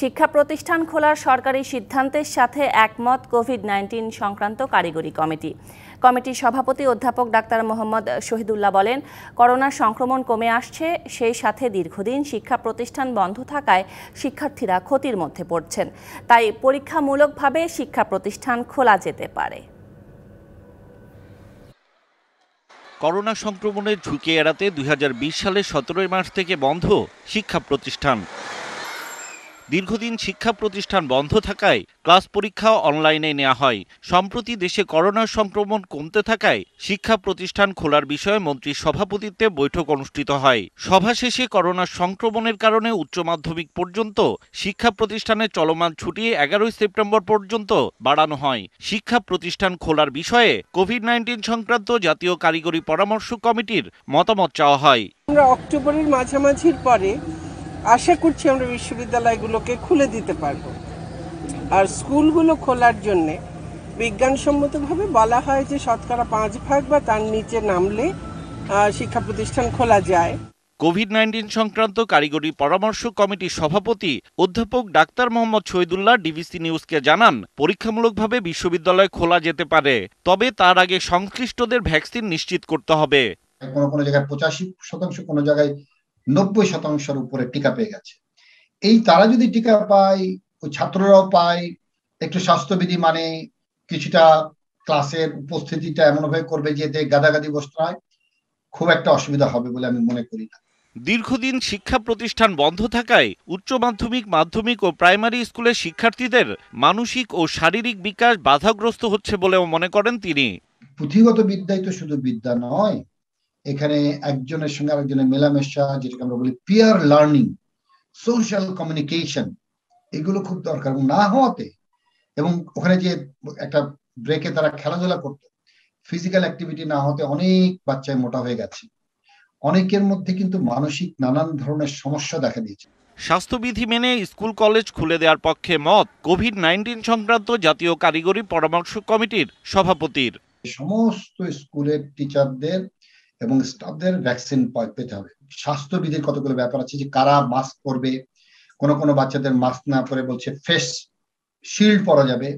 शिक्षा प्रतिष्ठान खोलार सरकारी सिद्धांतेर साथे एकमत कोविड-19 संक्रांत कारिगरी कमिटी कमिटिर सभापति अध्यापक डाक्तार मोहम्मद शहीदुल्ला बोलेन करोना संक्रमण कमे आसछे सेई साथे दीर्घदिन शिक्षा प्रतिष्ठान बंध थाकाय शिक्षार्थीरा क्षतिर मध्य पड़छेन ताई परीक्षामूलकभावे शिक्षा प्रतिष्ठान खोला जेते पारे। करोना संक्रमणेर झुंकी एड़ाते 2020 सालेर 17 मार्च थेके बंध शिक्षा प्रतिष्ठान। दीर्घदिन शिक्षा प्रतिष्ठान बंध थाकाय क्लास परीक्षा अनलाइने नेওয়া হয়। सम्प्रति देशे करोना संक्रमण कमते थाकाय शिक्षा प्रतिष्ठान खोलार विषये मंत्री सभापतित्वे बैठक अनुष्ठित হয়। सभा शेषे करोना संक्रमणेर कारणे उच्च माध्यमिक पर्यन्त शिक्षा प्रतिष्ठाने चलमान छुटी 11 सेप्टेम्बर पर्यन्त बाड़ानो হয়। शिक्षा प्रतिष्ठान खोलार विषये कोविड-19 संक्रांत जातीय कारिगरी परामर्श कमिटिर मतामत चाওয়া হয়। আমরা অক্টোবরের মাঝামাঝির পরে आशा करছি আমরা বিশ্ববিদ্যালয়গুলোকে খুলে দিতে পারব। আর স্কুলগুলো খোলার জন্য বিজ্ঞানসম্মতভাবে বলা হয় যে শতকরা 5 ভাগ বা তার নিচে নামলে শিক্ষা প্রতিষ্ঠান খোলা যায়। कोविड-19 संक्रांत कारिगरी परामर्श कमिटी सभापति अध्यापक doctor Mohammad Shahidullah BBC news के जानान परीक्षामूलकभावे विश्वविद्यालय खोला যেতে পারে, তবে তার আগে সংশ্লিষ্টদের ভ্যাকসিন নিশ্চিত করতে হবে। কোন কোন জায়গায় 85% কোন জায়গায় 90% উপরে টিকা পেয়ে গেছে। এই তারা যদি টিকা পায়, ওই ছাত্ররাও পায়, একটু স্বাস্থ্যবিধি মানে কিছুটা ক্লাসের উপস্থিতিটা এমনভাবে করবে যে গাদাগাদি বস্তায় খুব একটা অসুবিধা হবে বলে আমি মনে করি না। দীর্ঘদিন শিক্ষা প্রতিষ্ঠান বন্ধ থাকায় উচ্চ মাধ্যমিক, মাধ্যমিক ও প্রাইমারি স্কুলের শিক্ষার্থীদের মানসিক ও শারীরিক বিকাশ বাধাগ্রস্ত হচ্ছে বলেও মনে করেন তিনি। পুঁথিগত বিদ্যাই তো শুধু বিদ্যা নয়, এখানে একজনের সঙ্গে আরেকজনের মেলামেশা, যেটাকে আমরা বলি পিয়ার লার্নিং, সোশ্যাল কমিউনিকেশন, এগুলো খুব দরকার না হওয়াতে এবং ওখানে যে একটা ব্রেকে তারা খেলাধুলা করতো, ফিজিক্যাল অ্যাক্টিভিটি না হতে অনেক বাচ্চায় মোটা হয়ে গেছে। অনেকের মধ্যে কিন্তু মানসিক নানান ধরনের সমস্যা দেখা দিয়েছে। স্বাস্থ্যবিধি মেনে স্কুল কলেজ খুলে দেওয়ার পক্ষে মত কোভিড-19 সংক্রান্ত জাতীয় কারিগরি পরামর্শ কমিটির সভাপতির। সমস্ত স্কুলের টিচারদের এবং স্টাফদের ভ্যাকসিন পেতে হবে। স্বাস্থ্যবিধির কতগুলো ব্যাপার আছে যে কারা মাস্ক পরবে, কোন কোন বাচ্চাদের মাস্ক না পরে বলছে ফেস শিল্ড পরা যাবে,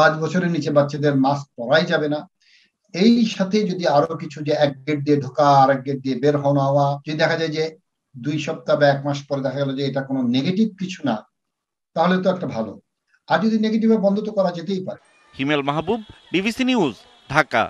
5 বছরের নিচে বাচ্চাদের মাস্ক পরাই যাবে না। এই সাথে যদি আরো কিছু যে এক গেট দিয়ে ঢোকা আর এক গেট দিয়ে বের হওয়া হওয়া, যদি দেখা যায় যে 2 সপ্তাহ বা 1 মাস পরে দেখা গেল যে এটা কোনো নেগেটিভ কিছু না, তাহলে তো একটা ভালো। আর যদি নেগেটিভে বন্ধ তো করা যেতেই পারে। Himel Mahbub, DBC news, Dhaka.